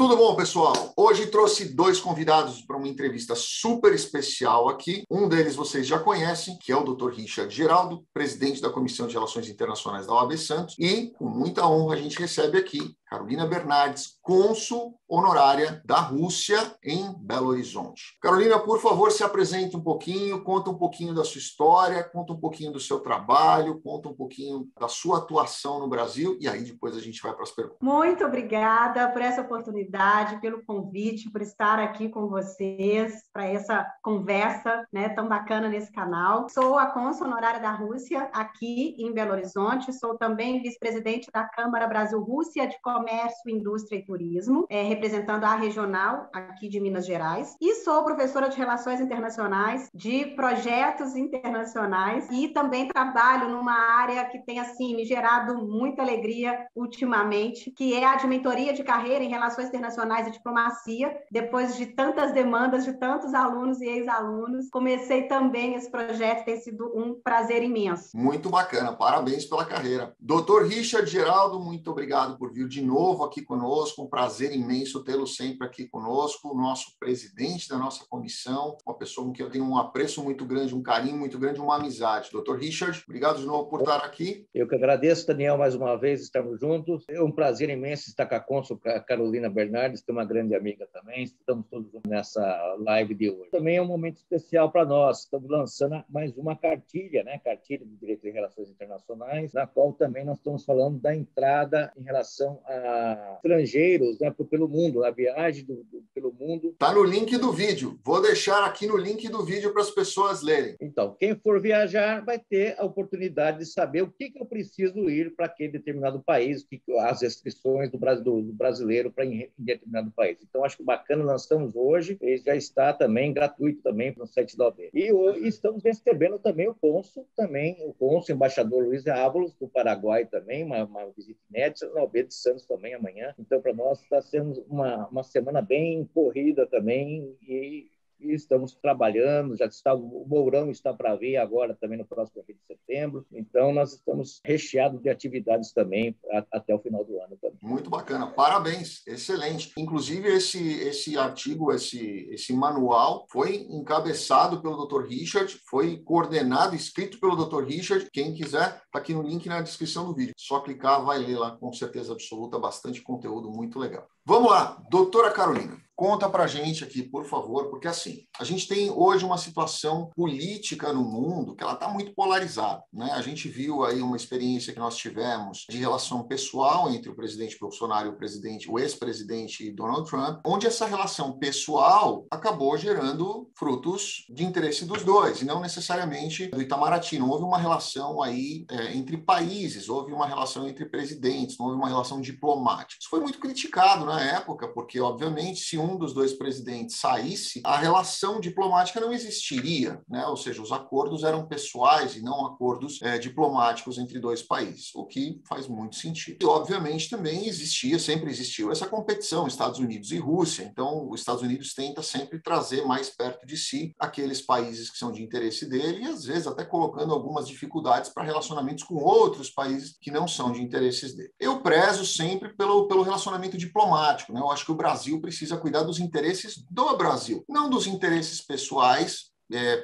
Tudo bom, pessoal? Hoje trouxe dois convidados para uma entrevista super especial aqui. Um deles vocês já conhecem, que é o Dr. Richard Geraldo, presidente da Comissão de Relações Internacionais da OAB Santos. E, com muita honra, a gente recebe aqui Carolina Bernardes, cônsul honorária da Rússia em Belo Horizonte. Carolina, por favor, se apresente um pouquinho, conta um pouquinho da sua história, conta um pouquinho do seu trabalho, conta um pouquinho da sua atuação no Brasil e aí depois a gente vai para as perguntas. Muito obrigada por essa oportunidade, pelo convite, por estar aqui com vocês para essa conversa, né, tão bacana nesse canal. Sou a cônsul honorária da Rússia aqui em Belo Horizonte, sou também vice-presidente da Câmara Brasil-Rússia de Comércio, Indústria e Turismo, representando a regional aqui de Minas Gerais, e sou professora de Relações Internacionais, de Projetos Internacionais, e também trabalho numa área que tem, assim, me gerado muita alegria ultimamente, que é a de mentoria de carreira em Relações Internacionais e Diplomacia. Depois de tantas demandas de tantos alunos e ex-alunos, comecei também esse projeto, tem sido um prazer imenso. Muito bacana, parabéns pela carreira. Dr. Richard Geraldo, muito obrigado por vir de novo aqui conosco, um prazer imenso tê-lo sempre aqui conosco, nosso presidente da nossa comissão, uma pessoa com quem eu tenho um apreço muito grande, um carinho muito grande, uma amizade. Dr. Richard, obrigado de novo por estar aqui. Eu que agradeço, Daniel, mais uma vez, estamos juntos. É um prazer imenso estar com a cônsul Carolina Bernardes, que é uma grande amiga também, estamos todos nessa live de hoje. Também é um momento especial para nós, estamos lançando mais uma cartilha, né? Cartilha de Direito de Relações Internacionais, na qual também nós estamos falando da entrada em relação a estrangeiros, né, pelo mundo, a viagem pelo mundo. Está no link do vídeo. Vou deixar aqui no link do vídeo para as pessoas lerem. Então, quem for viajar vai ter a oportunidade de saber o que eu preciso ir para aquele determinado país, as restrições do brasileiro para em determinado país. Então, acho que bacana, nós estamos hoje, ele já está também gratuito também no site da OAB. E hoje estamos recebendo também o cônsul, embaixador Luiz Ávulos, do Paraguai também, uma visita inédita na OAB de Santos também amanhã. Então, para nós está sendo uma semana bem corrida também e estamos trabalhando, já está, o Mourão está para vir agora também no próximo dia de setembro, então nós estamos recheados de atividades também até o final do ano também. Muito bacana, parabéns, excelente. Inclusive esse artigo, esse manual foi encabeçado pelo Dr. Richard, foi coordenado, escrito pelo Dr. Richard. Quem quiser, está aqui no link na descrição do vídeo, só clicar, vai ler lá, com certeza absoluta, bastante conteúdo muito legal. Vamos lá, doutora Carolina. Conta para a gente aqui, por favor, porque assim, a gente tem hoje uma situação política no mundo que ela está muito polarizada, né? A gente viu aí uma experiência que nós tivemos de relação pessoal entre o presidente Bolsonaro e o ex-presidente Donald Trump, onde essa relação pessoal acabou gerando frutos de interesse dos dois, e não necessariamente do Itamaraty. Não houve uma relação aí entre países, houve uma relação entre presidentes, não houve uma relação diplomática. Isso foi muito criticado na época, porque, obviamente, se um dos dois presidentes saísse, a relação diplomática não existiria, né? Ou seja, os acordos eram pessoais e não acordos diplomáticos entre dois países, o que faz muito sentido. E, obviamente, também sempre existiu essa competição, Estados Unidos e Rússia. Então, os Estados Unidos tenta sempre trazer mais perto de si aqueles países que são de interesse dele e, às vezes, até colocando algumas dificuldades para relacionamentos com outros países que não são de interesses dele. Eu prezo sempre pelo relacionamento diplomático, né? Eu acho que o Brasil precisa cuidar dos interesses do Brasil, não dos interesses pessoais,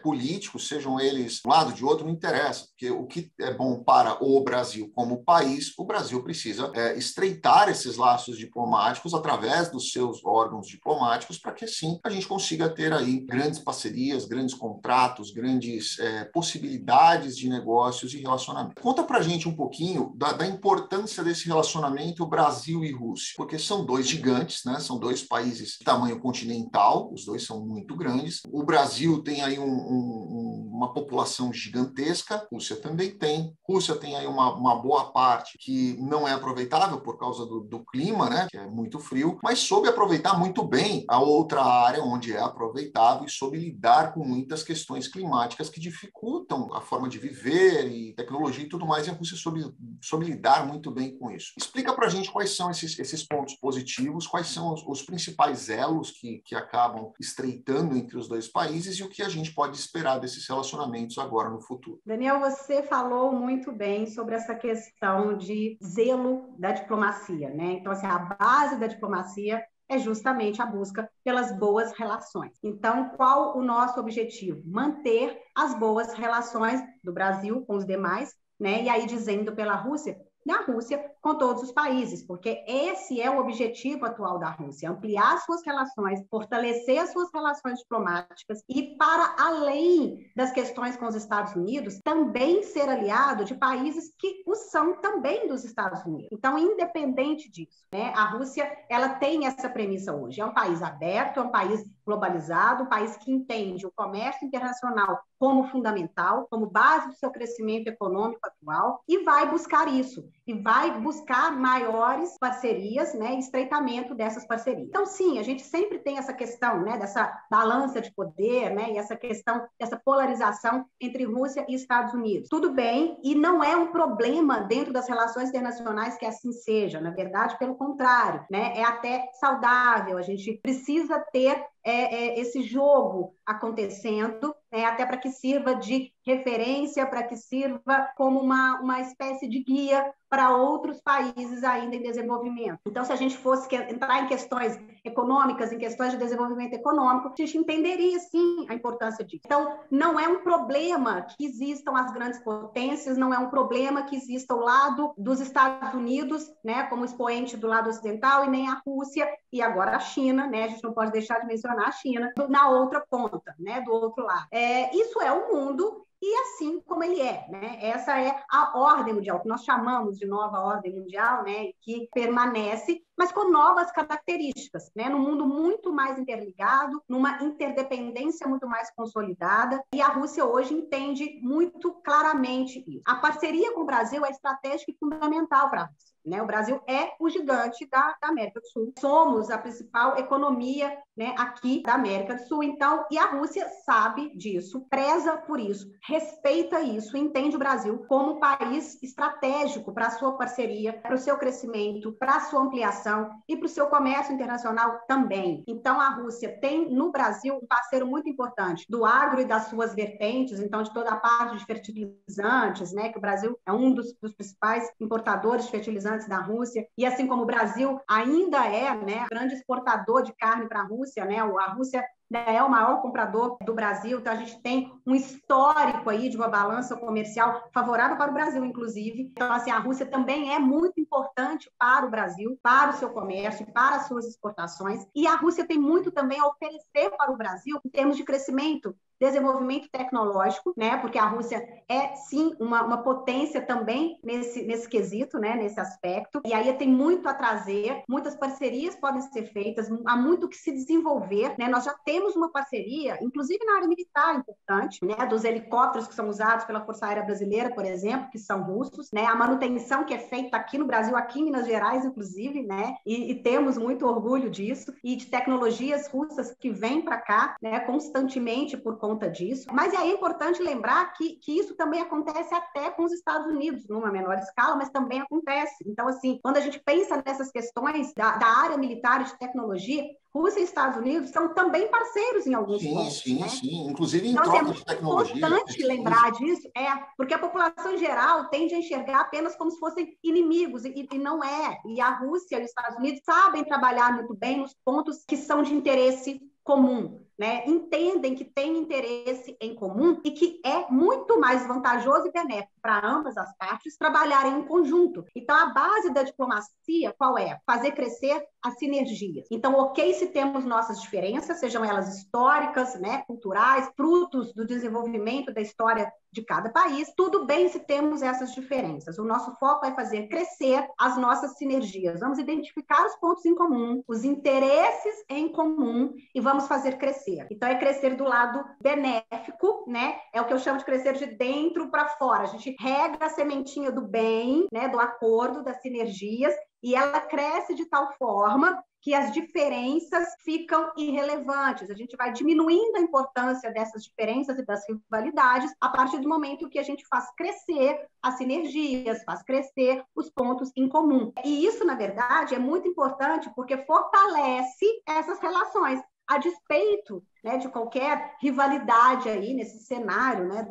políticos, sejam eles de um lado, de outro, não interessa, porque o que é bom para o Brasil como país, o Brasil precisa estreitar esses laços diplomáticos através dos seus órgãos diplomáticos para que, sim, a gente consiga ter aí grandes parcerias, grandes contratos, grandes possibilidades de negócios e relacionamento. Conta pra gente um pouquinho da importância desse relacionamento Brasil e Rússia, porque são dois gigantes, né? São dois países de tamanho continental, os dois são muito grandes. O Brasil tem aí uma população gigantesca, Rússia também tem. Rússia tem aí uma boa parte que não é aproveitável por causa do clima, né, que é muito frio, mas soube aproveitar muito bem a outra área onde é aproveitável e soube lidar com muitas questões climáticas que dificultam a forma de viver e tecnologia e tudo mais, e a Rússia soube lidar muito bem com isso. Explica pra gente quais são esses pontos positivos, quais são os principais elos que acabam estreitando entre os dois países e o que a gente pode esperar desses relacionamentos agora no futuro. Daniel, você falou muito bem sobre essa questão de zelo da diplomacia, né? Então, assim, a base da diplomacia é justamente a busca pelas boas relações. Então, qual o nosso objetivo? Manter as boas relações do Brasil com os demais, né? E aí dizendo pela Rússia, da Rússia com todos os países, porque esse é o objetivo atual da Rússia, ampliar suas relações, fortalecer as suas relações diplomáticas e, para além das questões com os Estados Unidos, também ser aliado de países que o são também dos Estados Unidos. Então, independente disso, né, a Rússia ela tem essa premissa hoje, é um país aberto, é um país globalizado, um país que entende o comércio internacional como fundamental, como base do seu crescimento econômico atual, e vai buscar isso, e vai buscar maiores parcerias, né, estreitamento dessas parcerias. Então, sim, a gente sempre tem essa questão, né, dessa balança de poder, né, e essa questão, dessa polarização entre Rússia e Estados Unidos. Tudo bem, e não é um problema dentro das relações internacionais que assim seja, na verdade, pelo contrário, né, é até saudável, a gente precisa ter esse jogo acontecendo, né, até para que sirva de referência, para que sirva como uma espécie de guia para outros países ainda em desenvolvimento. Então, se a gente fosse entrar em questões econômicas, em questões de desenvolvimento econômico, a gente entenderia, sim, a importância disso. Então, não é um problema que existam as grandes potências, não é um problema que exista o lado dos Estados Unidos, né, como expoente do lado ocidental, e nem a Rússia, e agora a China, né, a gente não pode deixar de mencionar a China, na outra ponta, né, do outro lado. Isso é o mundo, e assim como ele é, né? Essa é a ordem mundial, que nós chamamos de nova ordem mundial, né? Que permanece, mas com novas características, né? Num mundo muito mais interligado, numa interdependência muito mais consolidada, e a Rússia hoje entende muito claramente isso. A parceria com o Brasil é estratégica e fundamental para a Rússia, né? O Brasil é o gigante da América do Sul, somos a principal economia, né, aqui da América do Sul, então, e a Rússia sabe disso, preza por isso, respeita isso, entende o Brasil como um país estratégico para a sua parceria, para o seu crescimento, para a sua ampliação e para o seu comércio internacional também. Então, a Rússia tem no Brasil um parceiro muito importante do agro e das suas vertentes, então, de toda a parte de fertilizantes, né, que o Brasil é um dos principais importadores de fertilizantes da Rússia, e assim como o Brasil ainda é, né, grande exportador de carne para a Rússia, né, a Rússia é o maior comprador do Brasil, então a gente tem um histórico aí de uma balança comercial favorável para o Brasil, inclusive. Então, assim, a Rússia também é muito importante para o Brasil, para o seu comércio, para as suas exportações, e a Rússia tem muito também a oferecer para o Brasil em termos de crescimento, desenvolvimento tecnológico, né, porque a Rússia é, sim, uma potência também nesse quesito, né, nesse aspecto, e aí tem muito a trazer, muitas parcerias podem ser feitas, há muito que se desenvolver, né, nós já temos uma parceria, inclusive na área militar importante, né, dos helicópteros que são usados pela Força Aérea Brasileira, por exemplo, que são russos, né, a manutenção que é feita aqui no Brasil, aqui em Minas Gerais, inclusive, né, e temos muito orgulho disso, e de tecnologias russas que vêm para cá, né, constantemente por conta disso, mas é importante lembrar que isso também acontece até com os Estados Unidos, numa menor escala, mas também acontece. Então, assim, quando a gente pensa nessas questões da área militar e de tecnologia, Rússia e Estados Unidos são também parceiros em alguns pontos. Sim, né? Sim. Inclusive em então, troca de tecnologia. É importante lembrar disso, porque a população em geral tende a enxergar apenas como se fossem inimigos, e não é. E a Rússia e os Estados Unidos sabem trabalhar muito bem nos pontos que são de interesse comum, né? Entendem que tem interesse em comum e que é muito mais vantajoso e benéfico para ambas as partes trabalharem em conjunto. Então, a base da diplomacia, qual é? Fazer crescer as sinergias. Então, ok, se temos nossas diferenças, sejam elas históricas, né, culturais, frutos do desenvolvimento da história de cada país, tudo bem se temos essas diferenças. O nosso foco é fazer crescer as nossas sinergias. Vamos identificar os pontos em comum, os interesses em comum, e vamos fazer crescer. Então, é crescer do lado benéfico, né? É o que eu chamo de crescer de dentro para fora. A gente rega a sementinha do bem, né, do acordo, das sinergias, e ela cresce de tal forma que as diferenças ficam irrelevantes. A gente vai diminuindo a importância dessas diferenças e das rivalidades a partir do momento que a gente faz crescer as sinergias, faz crescer os pontos em comum. E isso, na verdade, é muito importante porque fortalece essas relações, a despeito, né, de qualquer rivalidade aí nesse cenário, né,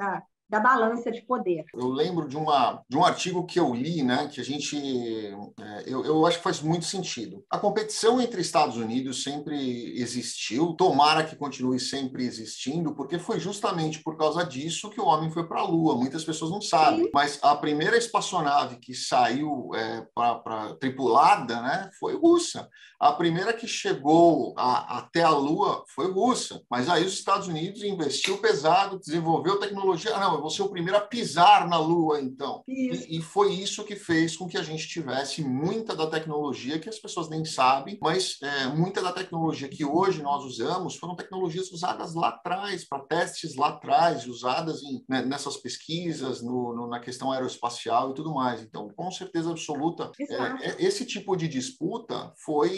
da da balança de poder. Eu lembro de um artigo que eu li, né, que a gente... eu acho que faz muito sentido. A competição entre Estados Unidos sempre existiu, tomara que continue sempre existindo, porque foi justamente por causa disso que o homem foi para a Lua. Muitas pessoas não sabem, mas a primeira espaçonave que saiu tripulada, né, foi russa. A primeira que chegou até a Lua foi russa, mas aí os Estados Unidos investiu pesado, desenvolveu tecnologia. Não, eu vou ser o primeiro a pisar na Lua, então. E foi isso que fez com que a gente tivesse muita da tecnologia que as pessoas nem sabem, mas muita da tecnologia que hoje nós usamos foram tecnologias usadas lá atrás, para testes lá atrás, usadas nessas pesquisas, na questão aeroespacial e tudo mais. Então, com certeza absoluta, esse tipo de disputa foi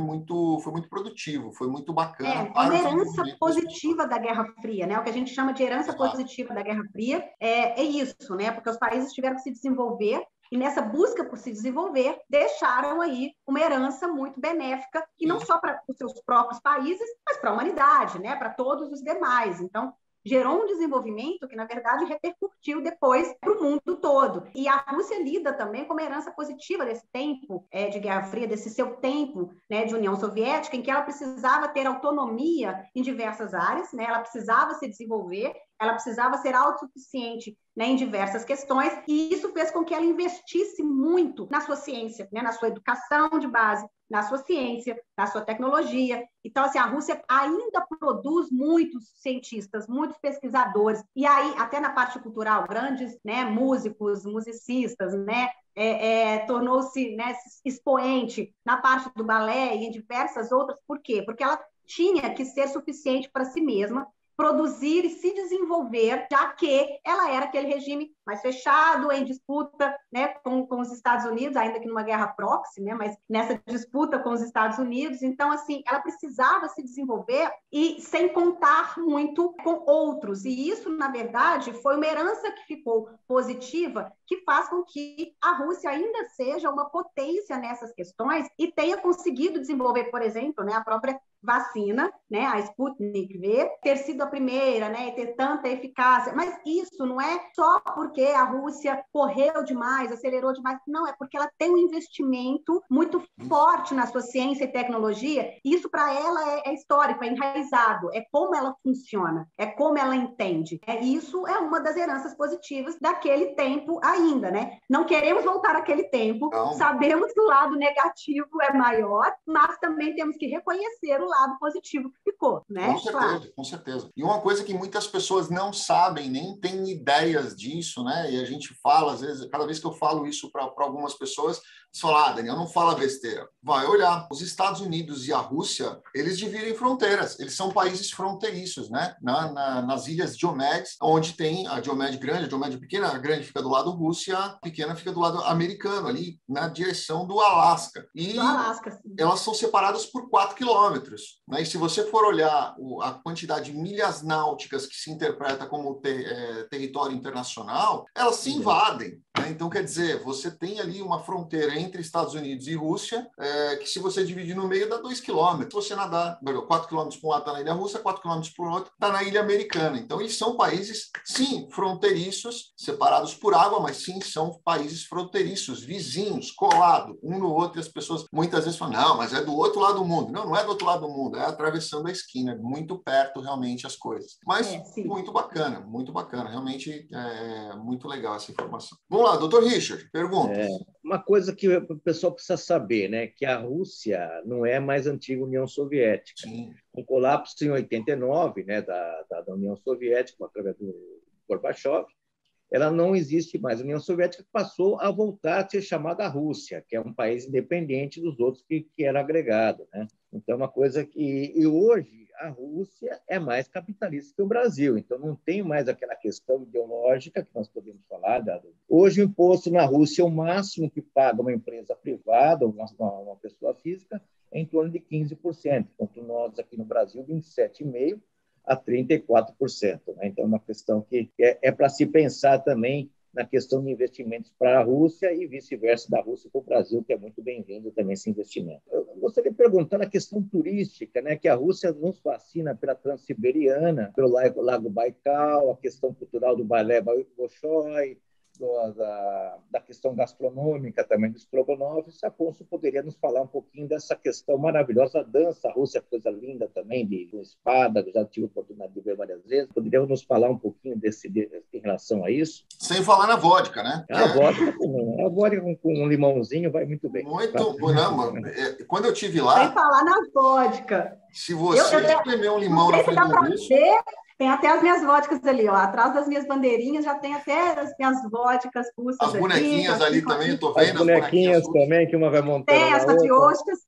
muito produtivo, foi muito bacana. É uma herança positiva da Guerra Fria, né? O que a gente chama de herança positiva da Guerra Fria é isso, né? Porque os países tiveram que se desenvolver e nessa busca por se desenvolver, deixaram aí uma herança muito benéfica, e não só para os seus próprios países, mas para a humanidade, né? Para todos os demais. Então, gerou um desenvolvimento que, na verdade, repercutiu depois para o mundo todo. E a Rússia lida também com uma herança positiva desse tempo de Guerra Fria, desse seu tempo, né, de União Soviética, em que ela precisava ter autonomia em diversas áreas, né? Ela precisava se desenvolver, ela precisava ser autossuficiente, né, em diversas questões, e isso fez com que ela investisse muito na sua ciência, né, na sua educação de base, na sua ciência, na sua tecnologia. Então, assim, a Rússia ainda produz muitos cientistas, muitos pesquisadores, e aí, até na parte cultural, grandes, né, músicos, musicistas, né, tornou-se, né, expoente na parte do balé e em diversas outras. Por quê? Porque ela tinha que ser suficiente para si mesma, produzir e se desenvolver, já que ela era aquele regime mais fechado, em disputa, né, com os Estados Unidos, ainda que numa guerra proxy, né, mas nessa disputa com os Estados Unidos. Então, assim, ela precisava se desenvolver e sem contar muito com outros. E isso, na verdade, foi uma herança que ficou positiva, que faz com que a Rússia ainda seja uma potência nessas questões e tenha conseguido desenvolver, por exemplo, né, a própria vacina, né, a Sputnik V, ter sido a primeira, né, e ter tanta eficácia. Mas isso não é só porque a Rússia correu demais, acelerou demais. Não, é porque ela tem um investimento muito forte na sua ciência e tecnologia. E isso, para ela, é histórico, é enraizado. É como ela funciona, é como ela entende. Isso é uma das heranças positivas daquele tempo ainda, né? Não queremos voltar àquele tempo. Não. Sabemos que o lado negativo é maior, mas também temos que reconhecer o lado positivo que ficou, né? Com certeza, claro. Com certeza. E uma coisa que muitas pessoas não sabem, nem têm ideias disso, né? E a gente fala, às vezes, cada vez que eu falo isso para algumas pessoas, eles falam, Daniel, não fala besteira. Vai olhar, os Estados Unidos e a Rússia, eles dividem fronteiras, eles são países fronteiriços, né? Nas ilhas Diomedes, onde tem a Diomedes grande, a Diomedes pequena. A grande fica do lado russo e a pequena fica do lado americano, ali na direção do Alasca. E elas são separadas por 4 quilômetros. E se você for olhar a quantidade de milhas náuticas que se interpreta como território internacional, elas se invadem. Então, quer dizer, você tem ali uma fronteira entre Estados Unidos e Rússia, que se você dividir no meio dá 2 quilômetros. Se você nadar 4 quilômetros para um lado está na ilha russa, 4 quilômetros para o outro está na ilha americana. Então, eles são países, sim, fronteiriços, separados por água, mas sim, são países fronteiriços, vizinhos, colado um no outro. E as pessoas muitas vezes falam, não, mas é do outro lado do mundo. Não, não é do outro lado do mundo, é atravessando a esquina, muito perto realmente as coisas. Mas muito bacana, realmente muito legal essa informação. Vamos lá, doutor Richard, pergunta. Uma coisa que o pessoal precisa saber, né, que a Rússia não é mais antiga União Soviética. Sim. Um colapso em 89, né, da União Soviética, através do Gorbachev, ela não existe mais. A União Soviética passou a voltar a ser chamada Rússia, que é um país independente dos outros que era agregado, né? Então, uma coisa que... E hoje, a Rússia é mais capitalista que o Brasil. Então, não tem mais aquela questão ideológica que nós podemos falar. Hoje, o imposto na Rússia, o máximo que paga uma empresa privada, uma pessoa física, é em torno de 15%, enquanto nós, aqui no Brasil, 27,5% a 34%. Né? Então, é uma questão que é para se pensar também na questão de investimentos para a Rússia e vice-versa da Rússia para o Brasil, que é muito bem-vindo também esse investimento. Eu gostaria de perguntar na questão turística, né, que a Rússia nos fascina pela Transiberiana, pelo Lago Baikal, a questão cultural do balé Bolshoi, da questão gastronômica também do Strogonoff. Se Afonso poderia nos falar um pouquinho dessa questão maravilhosa, dança, a Rússia, coisa linda também, de espada, que já tive a oportunidade de ver várias vezes. Poderiam nos falar um pouquinho em relação a isso? Sem falar na vodka, né? A vodka com um limãozinho vai muito bem. Muito bom, quando eu estive lá... Sem falar na vodka. Se você espremer um limão na frente do bicho... Tem até as minhas vodkas ali, ó. Atrás das minhas bandeirinhas já tem até as minhas vodkas russas. As bonequinhas aqui, ali também, estou vendo. As bonequinhas também, que uma vai montando. Tem essa de ostras,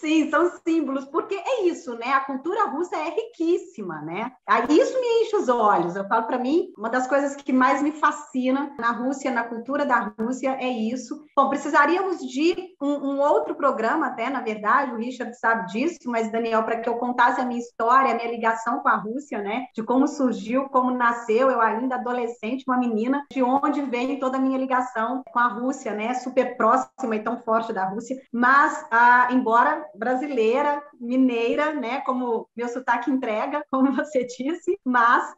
sim, são símbolos, porque é isso, né? A cultura russa é riquíssima, né? Isso me enche os olhos. Eu falo para mim, uma das coisas que mais me fascina na Rússia, na cultura da Rússia, é isso. Bom, precisaríamos de um outro programa, até, na verdade, o Richard sabe disso, mas, Daniel, para que eu contasse a minha história, a minha ligação com a Rússia, né? De como surgiu, como nasceu, eu ainda adolescente, uma menina, de onde vem toda a minha ligação com a Rússia, né? Super próxima e tão forte da Rússia, mas, embora brasileira, mineira, né? Como meu sotaque entrega, como você disse, mas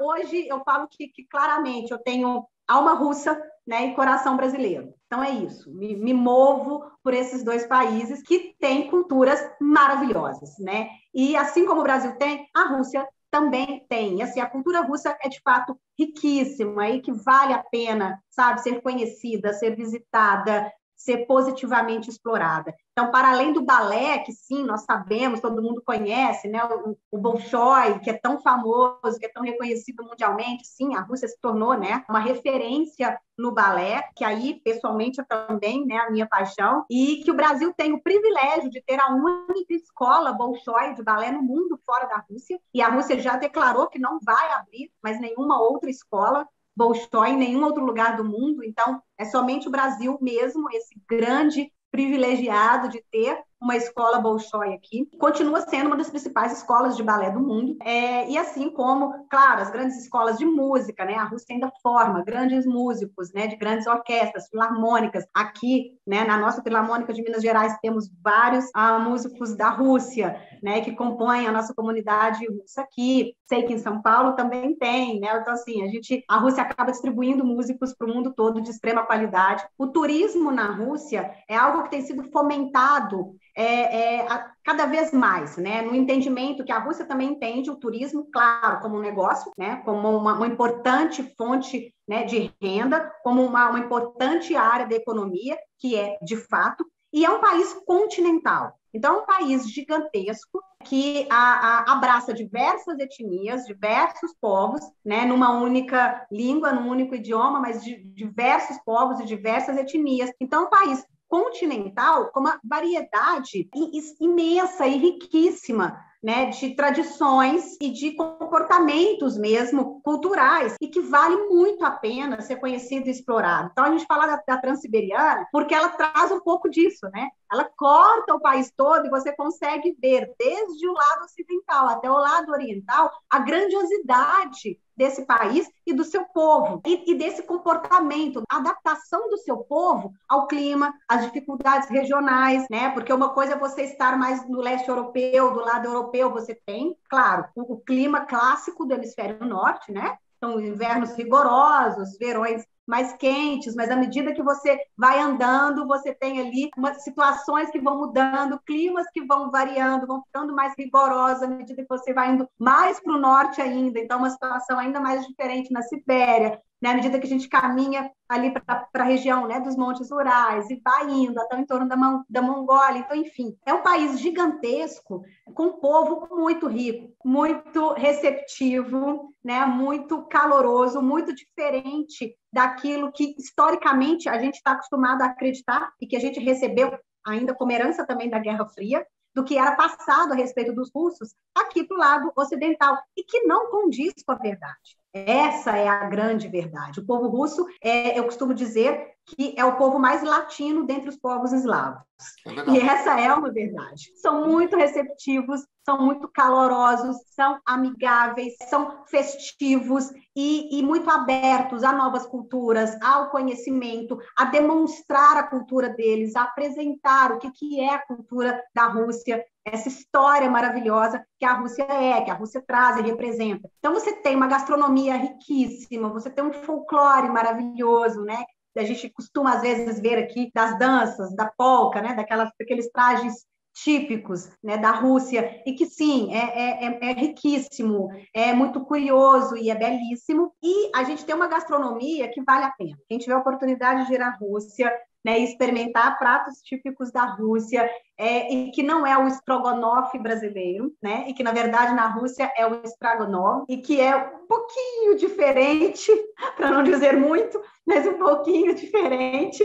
hoje eu falo que claramente eu tenho alma russa, né, e coração brasileiro. Então é isso, me movo por esses dois países que têm culturas maravilhosas, né? E assim como o Brasil tem, a Rússia também tem. Assim, a cultura russa é, de fato, riquíssima e que vale a pena, sabe, ser conhecida, ser visitada, ser positivamente explorada. Então, para além do balé, que sim, nós sabemos, todo mundo conhece, né? O Bolshoi, que é tão famoso, que é tão reconhecido mundialmente, sim, a Rússia se tornou, né, uma referência no balé, que aí, pessoalmente, é também, né, a minha paixão, e que o Brasil tem o privilégio de ter a única escola Bolshoi de balé no mundo fora da Rússia, e a Rússia já declarou que não vai abrir mais nenhuma outra escola Bolshoi em nenhum outro lugar do mundo, então é somente o Brasil mesmo, esse grande privilegiado de ter uma escola Bolshoi aqui. Continua sendo uma das principais escolas de balé do mundo, e assim como, claro, as grandes escolas de música, né? A Rússia ainda forma grandes músicos, né? De grandes orquestras, filarmônicas. Aqui, né, na nossa Filarmônica de Minas Gerais, temos vários músicos da Rússia, né, que compõem a nossa comunidade russa aqui. Sei que em São Paulo também tem, né? Então, assim, a Rússia acaba distribuindo músicos para o mundo todo de extrema qualidade. O turismo na Rússia é algo que tem sido fomentado cada vez mais, né? No entendimento que a Rússia também entende o turismo, claro, como um negócio, né? Como uma importante fonte, né, de renda, como uma importante área da economia, que é de fato, e é um país continental. Então, é um país gigantesco que abraça diversas etnias, diversos povos, né, numa única língua, num único idioma, mas de diversos povos e diversas etnias. Então, é um país continental com uma variedade imensa e riquíssima, né, de tradições e de comportamentos mesmo culturais, e que vale muito a pena ser conhecido e explorado. Então, a gente fala da Transiberiana porque ela traz um pouco disso, né? Ela corta o país todo e você consegue ver desde o lado ocidental até o lado oriental a grandiosidade desse país e do seu povo, e desse comportamento, a adaptação do seu povo ao clima, às dificuldades regionais, né? Porque uma coisa é você estar mais no leste europeu, do lado europeu você tem, claro, o clima clássico do hemisfério norte, né? Então, invernos rigorosos, verões mais quentes, mas à medida que você vai andando, você tem ali situações que vão mudando, climas que vão variando, vão ficando mais rigorosos à medida que você vai indo mais para o norte ainda, então uma situação ainda mais diferente na Sibéria, né? À medida que a gente caminha ali para a região, né, dos Montes Urais e vai indo até em torno da Mongólia, então, enfim, é um país gigantesco, com um povo muito rico, muito receptivo, né, muito caloroso, muito diferente daquilo que, historicamente, a gente está acostumado a acreditar e que a gente recebeu ainda como herança também da Guerra Fria, do que era passado a respeito dos russos aqui para o lado ocidental, e que não condiz com a verdade. Essa é a grande verdade. O povo russo, eu costumo dizer que é o povo mais latino dentre os povos eslavos. E essa é uma verdade. São muito receptivos, são muito calorosos, são amigáveis, são festivos e muito abertos a novas culturas, ao conhecimento, a demonstrar a cultura deles, a apresentar o que é a cultura da Rússia, essa história maravilhosa que a Rússia é, que a Rússia traz e representa. Então, você tem uma gastronomia riquíssima, você tem um folclore maravilhoso, né? A gente costuma, às vezes, ver aqui das danças, da polca, né? Daqueles trajes típicos, né? Da Rússia, e que, sim, é riquíssimo, é muito curioso e é belíssimo. E a gente tem uma gastronomia que vale a pena. Quem tiver a oportunidade de ir à Rússia, né, e experimentar pratos típicos da Rússia, e que não é o estrogonofe brasileiro, né, e que, na verdade, na Rússia é o estragonofe, e que é um pouquinho diferente, para não dizer muito, mas um pouquinho diferente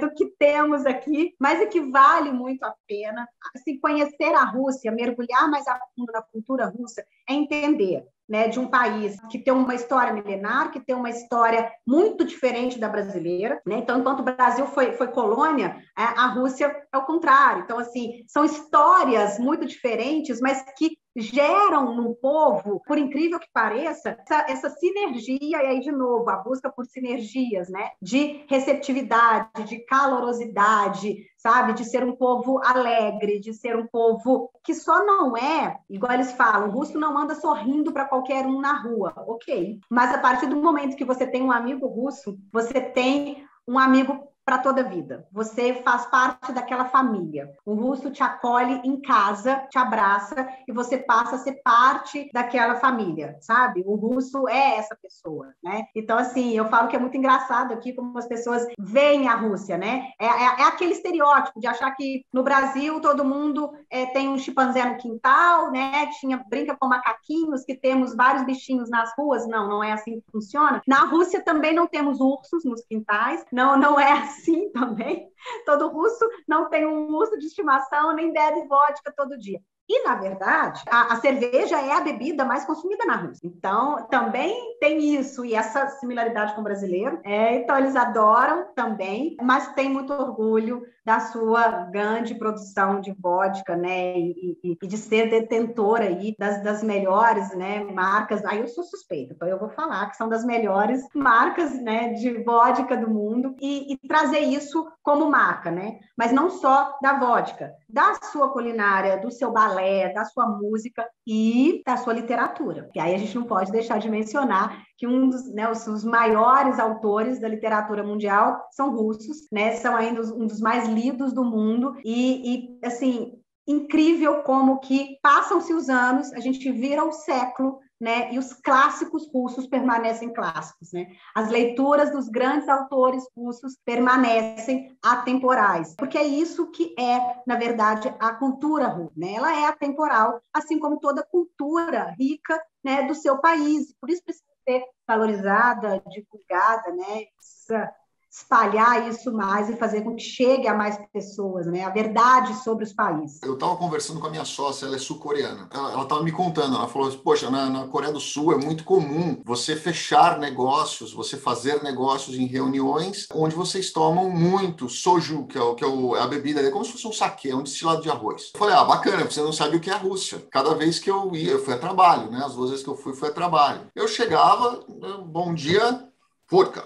do que temos aqui, mas é que vale muito a pena. Assim, conhecer a Rússia, mergulhar mais a fundo na cultura russa, é entender, né, de um país que tem uma história milenar, que tem uma história muito diferente da brasileira, né? Então, enquanto o Brasil foi colônia, a Rússia é o contrário. Então, assim, são histórias muito diferentes, mas que geram no povo, por incrível que pareça, essa sinergia, e aí, de novo, a busca por sinergias, né? De receptividade, de calorosidade, sabe? De ser um povo alegre, de ser um povo que só não é, igual eles falam, o russo não anda sorrindo para qualquer um na rua, ok. Mas a partir do momento que você tem um amigo russo, você tem um amigo para toda a vida. Você faz parte daquela família. O russo te acolhe em casa, te abraça e você passa a ser parte daquela família, sabe? O russo é essa pessoa, né? Então, assim, eu falo que é muito engraçado aqui como as pessoas veem a Rússia, né? É aquele estereótipo de achar que no Brasil todo mundo tem um chimpanzé no quintal, né? Brinca com macaquinhos, que temos vários bichinhos nas ruas. Não é assim que funciona. Na Rússia também não temos ursos nos quintais. Não é assim. Sim, também. Todo russo não tem um urso de estimação, nem bebe vodka todo dia. E, na verdade, a cerveja é a bebida mais consumida na Rússia. Então, também tem isso e essa similaridade com o brasileiro. Então, eles adoram também, mas têm muito orgulho da sua grande produção de vodka, né? E de ser detentora aí das melhores, né, marcas. Aí eu sou suspeita, então eu vou falar que são das melhores marcas, né, de vodka do mundo e trazer isso como marca, né? Mas não só da vodka, da sua culinária, do seu balé, da sua música e da sua literatura. E aí a gente não pode deixar de mencionar que um dos, né, os maiores autores da literatura mundial são russos, né? São ainda um dos mais lidos do mundo e assim, incrível como que passam-se os anos, a gente vira o século, né? E os clássicos russos permanecem clássicos, né? As leituras dos grandes autores russos permanecem atemporais, porque é isso que é, na verdade, a cultura russa, né? Ela é atemporal, assim como toda cultura rica, né, do seu país. Por isso precisa ser valorizada, divulgada, né? Precisa espalhar isso mais e fazer com que chegue a mais pessoas, né? A verdade sobre os países. Eu estava conversando com a minha sócia, ela é sul-coreana. Ela estava me contando, ela falou assim, poxa, na Coreia do Sul é muito comum você fechar negócios, você fazer negócios em reuniões onde vocês tomam muito soju, que é a bebida, é como se fosse um saquê, um destilado de arroz. Eu falei, bacana, você não sabe o que é a Rússia. Cada vez que eu ia, eu fui a trabalho, né? As duas vezes que eu fui, foi a trabalho. Eu chegava, bom dia, vodka.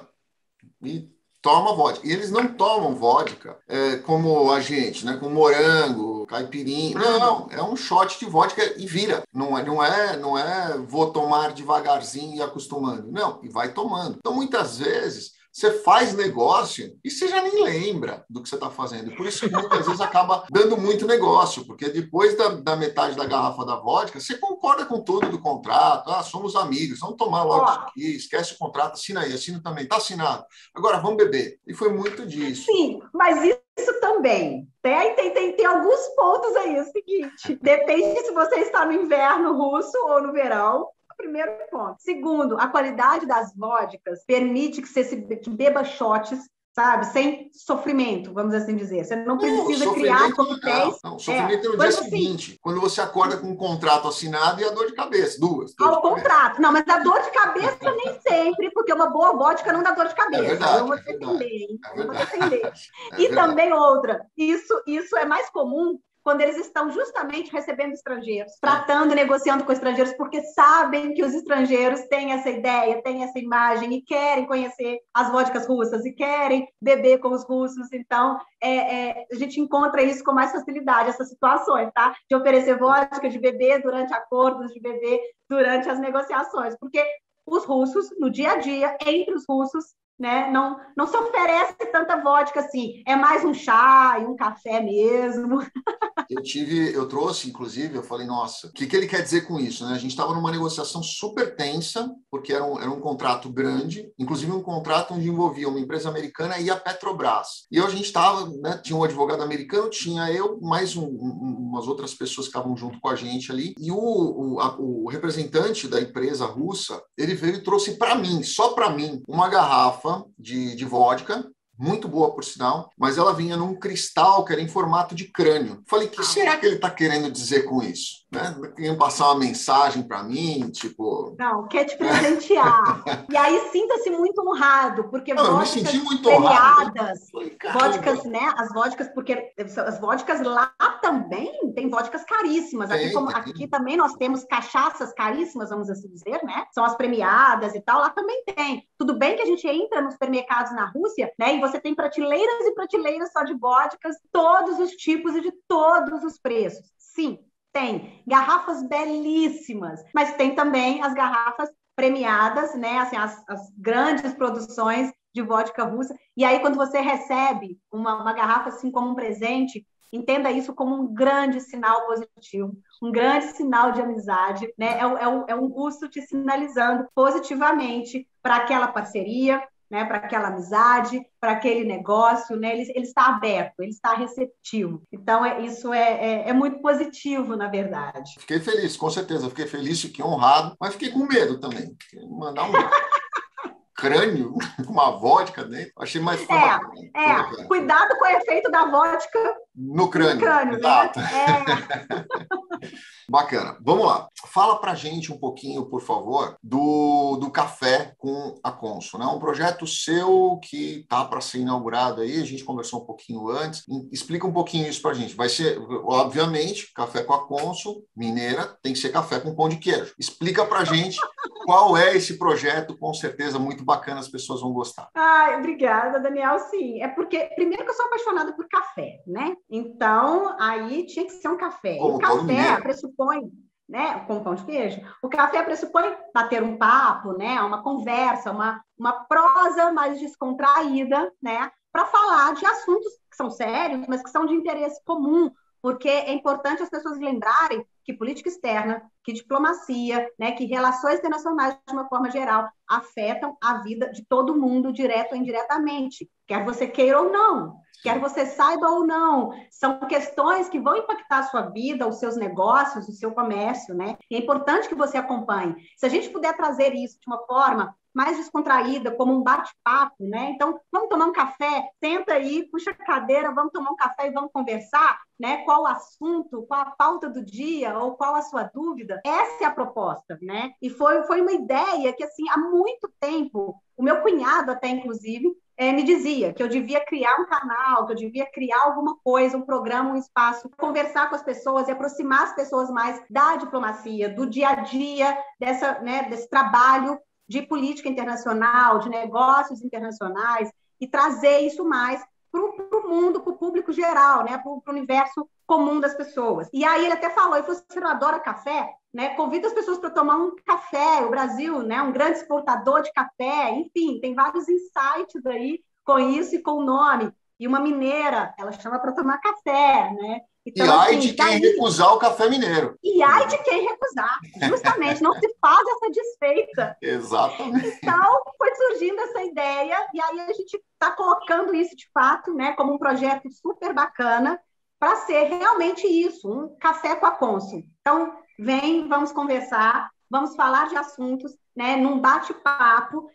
E toma vodka. E eles não tomam vodka como a gente, né? Com morango, caipirinha. Não. É um shot de vodka e vira. Não é vou tomar devagarzinho e acostumando. Não, e vai tomando. Então, muitas vezes, você faz negócio e você já nem lembra do que você está fazendo. Por isso que muitas vezes acaba dando muito negócio, porque depois da metade da garrafa da vodka, você concorda com tudo do contrato. Somos amigos, vamos tomar logo isso aqui, esquece o contrato, assina aí, assina também, está assinado. Agora, vamos beber. E foi muito disso. Sim, mas isso também. Tem alguns pontos aí, é o seguinte, depende se você está no inverno russo ou no verão. Primeiro ponto. Segundo, a qualidade das vodkas permite que beba shots sabe? Sem sofrimento, vamos assim dizer. Você não precisa criar comitês. Não, sofrimento é no dia seguinte, quando você acorda com um contrato assinado e a dor de cabeça, duas. Contrato. Não, mas a dor de cabeça nem sempre, porque uma boa vodka não dá dor de cabeça. É verdade, eu vou te entender. E também outra, isso é mais comum quando eles estão justamente recebendo estrangeiros, tratando e negociando com estrangeiros, porque sabem que os estrangeiros têm essa ideia, têm essa imagem e querem conhecer as vodkas russas e querem beber com os russos. Então, a gente encontra isso com mais facilidade, essas situações, tá? De oferecer vodka, de beber durante acordos, de beber durante as negociações, porque os russos, no dia a dia, entre os russos, né? Não se oferece tanta vodka assim, é mais um chá e um café mesmo. Eu trouxe, inclusive, eu falei, nossa, o que ele quer dizer com isso, né? A gente estava numa negociação super tensa, porque era um contrato grande, inclusive um contrato onde envolvia uma empresa americana e a Petrobras. E a gente estava, né, tinha um advogado americano, tinha eu, mais umas outras pessoas que estavam junto com a gente ali, e o representante da empresa russa, ele veio e trouxe para mim, só para mim, uma garrafa de vodka, muito boa, por sinal, mas ela vinha num cristal que era em formato de crânio. Falei, o que será que ele está querendo dizer com isso? Né? Queriam passar uma mensagem para mim, tipo... Não, quer te presentear. E aí sinta-se muito honrado, porque vodkas seriadas, vodkas, né? As vodkas, porque as vodkas lá também tem vodkas caríssimas. Aqui também nós temos cachaças caríssimas, vamos assim dizer, né? São as premiadas e tal, lá também tem. Tudo bem que a gente entra nos supermercados na Rússia, né? E você tem prateleiras e prateleiras só de vodkas, todos os tipos e de todos os preços. Sim. Tem garrafas belíssimas, mas tem também as garrafas premiadas, né? Assim, as grandes produções de vodka russa. E aí, quando você recebe uma garrafa assim como um presente, entenda isso como um grande sinal positivo, um grande sinal de amizade, né? É um russo te sinalizando positivamente para aquela parceria, né, para aquela amizade, para aquele negócio, né, ele está aberto, ele está receptivo. Então, isso é muito positivo, na verdade. Fiquei feliz, com certeza. Fiquei feliz, fiquei honrado, mas fiquei com medo também. Mandar um crânio com uma vodka dentro, achei mais fácil. Cuidado com o efeito da vodka no crânio, exato. Né? Bacana. Vamos lá. Fala pra gente um pouquinho, por favor, do Café com a Cônsul, né? Um projeto seu que tá para ser inaugurado aí, a gente conversou um pouquinho antes. Explica um pouquinho isso pra gente. Vai ser, obviamente, Café com a Cônsul mineira, tem que ser café com pão de queijo. Explica pra gente qual é esse projeto, com certeza muito bacana, as pessoas vão gostar. Ai, obrigada, Daniel. Sim, é porque, primeiro que eu sou apaixonada por café, né? Então, aí tinha que ser um café. O café pressupõe, né, com pão de queijo, o café pressupõe bater um papo, né, uma conversa, uma prosa mais descontraída, né, para falar de assuntos que são sérios, mas que são de interesse comum, porque é importante as pessoas lembrarem que política externa, que diplomacia, né, que relações internacionais, de uma forma geral, afetam a vida de todo mundo, direto ou indiretamente. Quer você queira ou não, quer você saiba ou não. São questões que vão impactar a sua vida, os seus negócios, o seu comércio, né? É importante que você acompanhe. Se a gente puder trazer isso de uma forma mais descontraída, como um bate-papo, né? Então, vamos tomar um café, senta aí, puxa a cadeira, vamos tomar um café e vamos conversar, né? Qual o assunto, qual a pauta do dia ou qual a sua dúvida? Essa é a proposta, né? E foi uma ideia que, assim, há muito tempo, o meu cunhado até, inclusive, me dizia que eu devia criar um canal, que eu devia criar alguma coisa, um programa, um espaço, conversar com as pessoas e aproximar as pessoas mais da diplomacia, do dia a dia, né, desse trabalho de política internacional, de negócios internacionais, e trazer isso mais para o mundo, para o público geral, né, para o universo comum das pessoas. E aí ele até falou, ele falou, você não adora café? Né, convida as pessoas para tomar um café. O Brasil, né, um grande exportador de café, enfim, tem vários insights aí com isso e com o nome. E uma mineira, ela chama para tomar café, né? Então, e ai de quem recusar o café mineiro. E ai de quem recusar, justamente, não se faz essa desfeita. Exatamente. Então, foi surgindo essa ideia, e aí a gente está colocando isso de fato, né, como um projeto super bacana, para ser realmente isso, um café com a Cônsul. Então, vem, vamos conversar, vamos falar de assuntos, né, num bate-papo,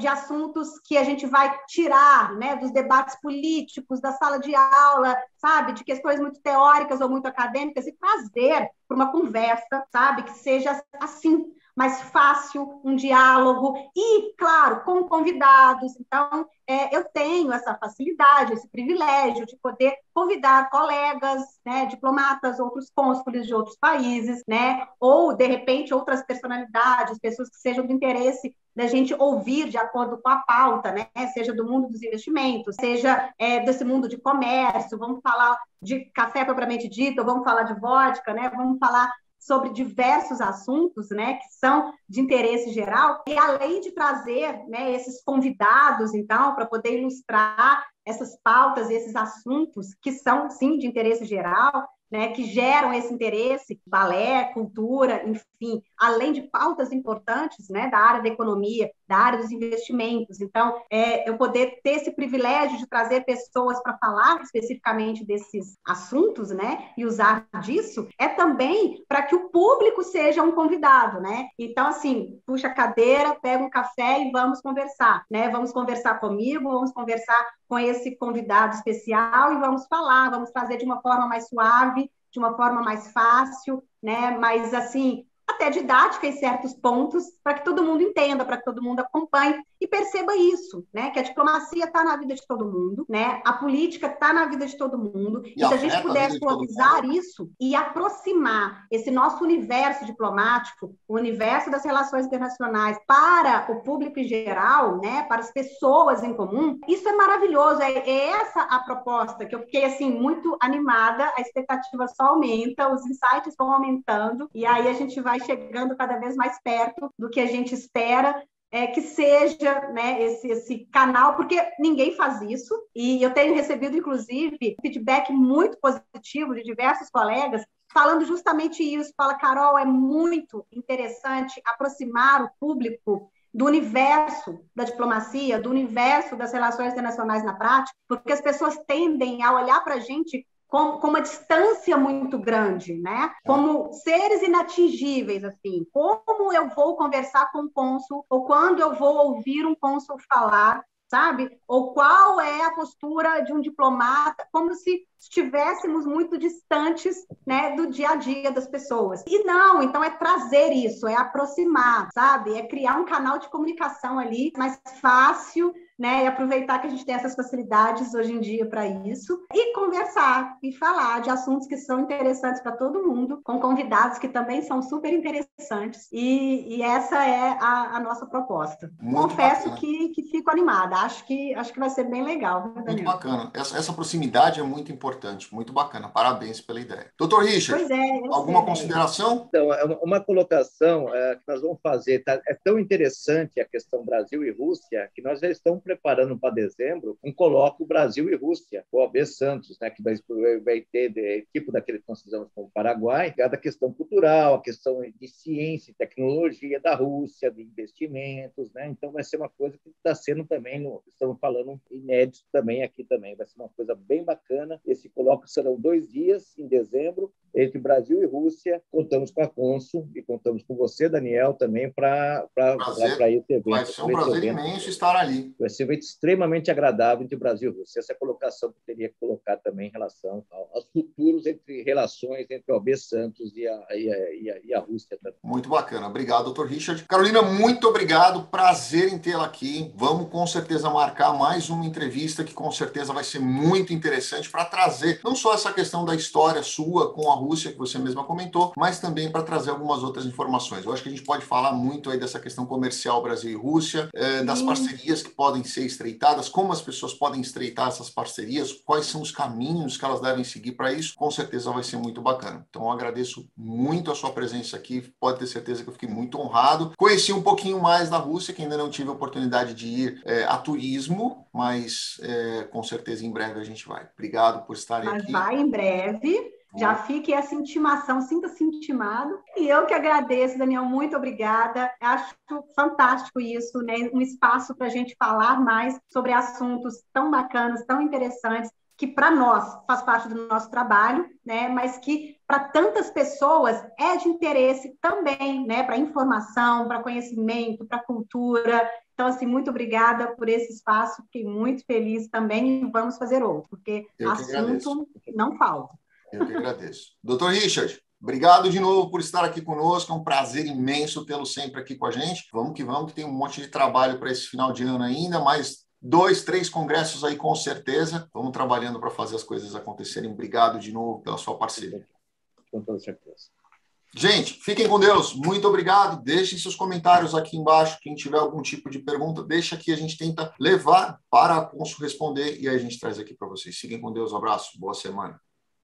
de assuntos que a gente vai tirar, né, dos debates políticos, da sala de aula, sabe, de questões muito teóricas ou muito acadêmicas, e trazer para uma conversa, sabe, que seja assim, mais fácil, um diálogo, e, claro, com convidados. Então, eu tenho essa facilidade, esse privilégio de poder convidar colegas, né, diplomatas, outros cônsules de outros países, né, ou, de repente, outras personalidades, pessoas que sejam do interesse da gente ouvir de acordo com a pauta, né, seja do mundo dos investimentos, seja desse mundo de comércio. Vamos falar de café propriamente dito, vamos falar de vodka, né, vamos falar sobre diversos assuntos, né, que são de interesse geral, e além de trazer, né, esses convidados, então, para poder ilustrar essas pautas, esses assuntos que são, sim, de interesse geral, né, que geram esse interesse, balé, cultura, enfim, além de pautas importantes, né, da área da economia, da área dos investimentos. Então, eu poder ter esse privilégio de trazer pessoas para falar especificamente desses assuntos, né, e usar disso, também para que o público seja um convidado, né? Então, assim, puxa a cadeira, pega um café e vamos conversar, né? Vamos conversar comigo, vamos conversar com esse convidado especial e vamos falar, vamos fazer de uma forma mais suave, de uma forma mais fácil, né? Mas, assim, até didática em certos pontos, para que todo mundo entenda, para que todo mundo acompanhe e perceba isso, né? Que a diplomacia está na vida de todo mundo, né? A política está na vida de todo mundo. E se a gente pudesse suavizar isso e aproximar esse nosso universo diplomático, o universo das relações internacionais, para o público em geral, né? Para as pessoas em comum, isso é maravilhoso. É essa a proposta que eu fiquei, assim, muito animada. A expectativa só aumenta, os insights vão aumentando, e aí a gente vai chegando cada vez mais perto do que a gente espera que seja, né, esse canal, porque ninguém faz isso, e eu tenho recebido, inclusive, feedback muito positivo de diversos colegas falando justamente isso. Fala, Carol, é muito interessante aproximar o público do universo da diplomacia, do universo das relações internacionais na prática, porque as pessoas tendem a olhar para a gente com uma distância muito grande, né? Como seres inatingíveis, assim. Como eu vou conversar com um cônsul, ou quando eu vou ouvir um cônsul falar, sabe? Ou qual é a postura de um diplomata, como se estivéssemos muito distantes, né, do dia a dia das pessoas. E não, então é trazer isso, é aproximar, sabe? É criar um canal de comunicação ali mais fácil, né, e aproveitar que a gente tem essas facilidades hoje em dia para isso, e conversar e falar de assuntos que são interessantes para todo mundo, com convidados que também são super interessantes, e essa é a nossa proposta. Muito confesso bacana. Que fico animada, acho que vai ser bem legal, né, Daniel? Muito bacana, essa proximidade é muito importante, muito bacana, parabéns pela ideia. Doutor Richard, alguma consideração? Então, uma colocação que nós vamos fazer, é tão interessante a questão Brasil e Rússia, que nós já estamos preparando para dezembro um colóquio Brasil e Rússia, o OAB Santos, né, que vai ter tipo daquele que nós fizemos com o Paraguai, da questão cultural, a questão de ciência e tecnologia da Rússia, de investimentos, né? Então vai ser uma coisa que está sendo também, estamos falando inédito também aqui também, vai ser uma coisa bem bacana. Esse colóquio serão 2 dias em dezembro, entre Brasil e Rússia. Contamos com a Cônsul e contamos com você, Daniel, também, para ir ter evento. Vai ser um prazer imenso estar ali. Vai ser um evento extremamente agradável entre Brasil e Rússia. Essa é a colocação que eu teria que colocar também em relação aos futuros entre relações entre o OAB Santos e a Rússia também. Muito bacana. Obrigado, doutor Richard. Carolina, muito obrigado. Prazer em tê-la aqui. Vamos, com certeza, marcar mais uma entrevista que, com certeza, vai ser muito interessante para trazer não só essa questão da história sua com a Rússia, que você mesma comentou, mas também para trazer algumas outras informações. Eu acho que a gente pode falar muito aí dessa questão comercial Brasil e Rússia, das parcerias que podem ser estreitadas, como as pessoas podem estreitar essas parcerias, quais são os caminhos que elas devem seguir para isso. Com certeza vai ser muito bacana. Então, eu agradeço muito a sua presença aqui, pode ter certeza que eu fiquei muito honrado. Conheci um pouquinho mais da Rússia, que ainda não tive a oportunidade de ir a turismo, mas com certeza em breve a gente vai. Obrigado por estarem aqui. Mas vai em breve. Já fique essa intimação, sinta-se intimado. E eu que agradeço, Daniel, muito obrigada. Acho fantástico isso, né? Um espaço para a gente falar mais sobre assuntos tão bacanas, tão interessantes, que para nós faz parte do nosso trabalho, né, mas que para tantas pessoas é de interesse também, né, para informação, para conhecimento, para cultura. Então, assim, muito obrigada por esse espaço, fiquei muito feliz também e vamos fazer outro, porque assunto não falta. Eu que agradeço. Doutor Richard, obrigado de novo por estar aqui conosco, é um prazer imenso tê-lo sempre aqui com a gente. Vamos, que tem um monte de trabalho para esse final de ano ainda, mas 2, 3 congressos aí com certeza. Vamos trabalhando para fazer as coisas acontecerem. Obrigado de novo pela sua parceria. Com toda certeza. Gente, fiquem com Deus. Muito obrigado. Deixem seus comentários aqui embaixo. Quem tiver algum tipo de pergunta, deixa aqui. A gente tenta levar para a Consul responder e aí a gente traz aqui para vocês. Fiquem com Deus. Um abraço. Boa semana.